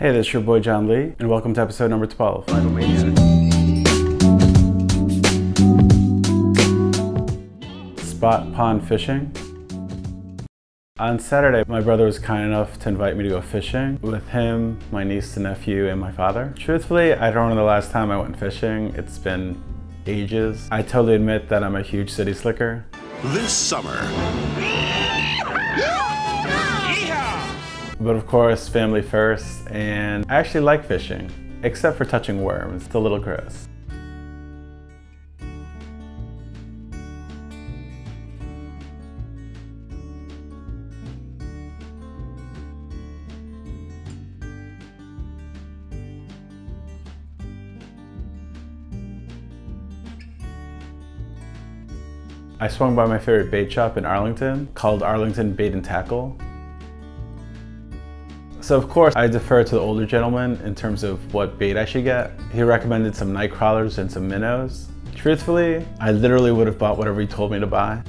Hey, this is your boy John Lee, and welcome to episode number 12. Spot pond fishing. On Saturday, my brother was kind enough to invite me to go fishing with him, my niece and nephew, and my father. Truthfully, I don't remember the last time I went fishing. It's been ages. I totally admit that I'm a huge city slicker. This summer. But of course, family first, and I actually like fishing, except for touching worms. It's a little gross. I swung by my favorite bait shop in Arlington, called Arlington Bait and Tackle. So of course, I defer to the older gentleman in terms of what bait I should get. He recommended some night crawlers and some minnows. Truthfully, I literally would have bought whatever he told me to buy.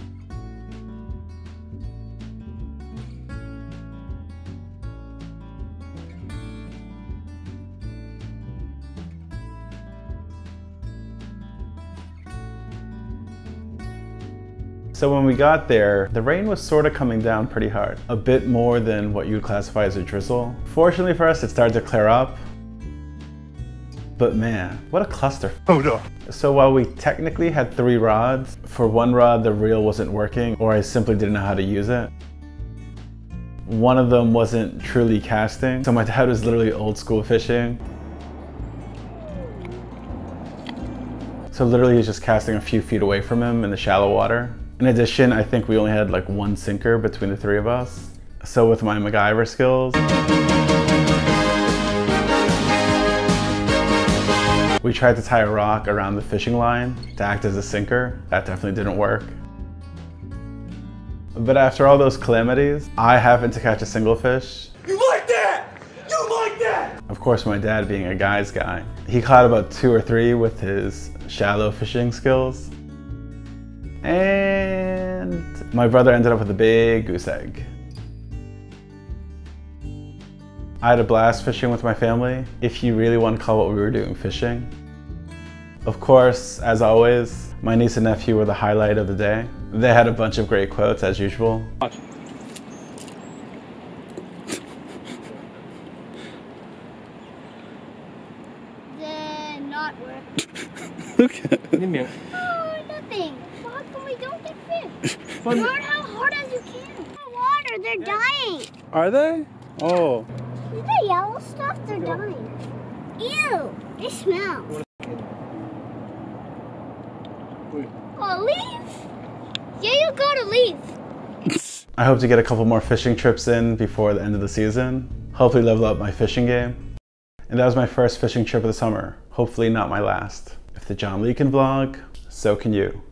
So when we got there, the rain was sort of coming down pretty hard. A bit more than what you'd classify as a drizzle. Fortunately for us, it started to clear up. But man, what a cluster. Oh no. So while we technically had 3 rods, for 1 rod the reel wasn't working, or I simply didn't know how to use it. One of them wasn't truly casting, so my dad was literally old school fishing. So literally he's just casting a few feet away from him in the shallow water. In addition, I think we only had like 1 sinker between the 3 of us. So with my MacGyver skills, we tried to tie a rock around the fishing line to act as a sinker. That definitely didn't work. But after all those calamities, I happened to catch a single fish. You like that? You like that? Of course, my dad being a guy's guy, he caught about 2 or 3 with his shallow fishing skills. And my brother ended up with a big goose egg. I had a blast fishing with my family, if you really want to call what we were doing fishing. Of course, as always, my niece and nephew were the highlight of the day. They had a bunch of great quotes, as usual. They're not working. Look at it. Give me a... Oh, nothing. Learn how hard as you can. In the water, they're dying. Are they? Oh. See the yellow stuff? They're dying. Ew, they smell. Oh, leave? Yeah, you go to leave. I hope to get a couple more fishing trips in before the end of the season. Hopefully level up my fishing game. And that was my first fishing trip of the summer. Hopefully not my last. If the John Lee can vlog, so can you.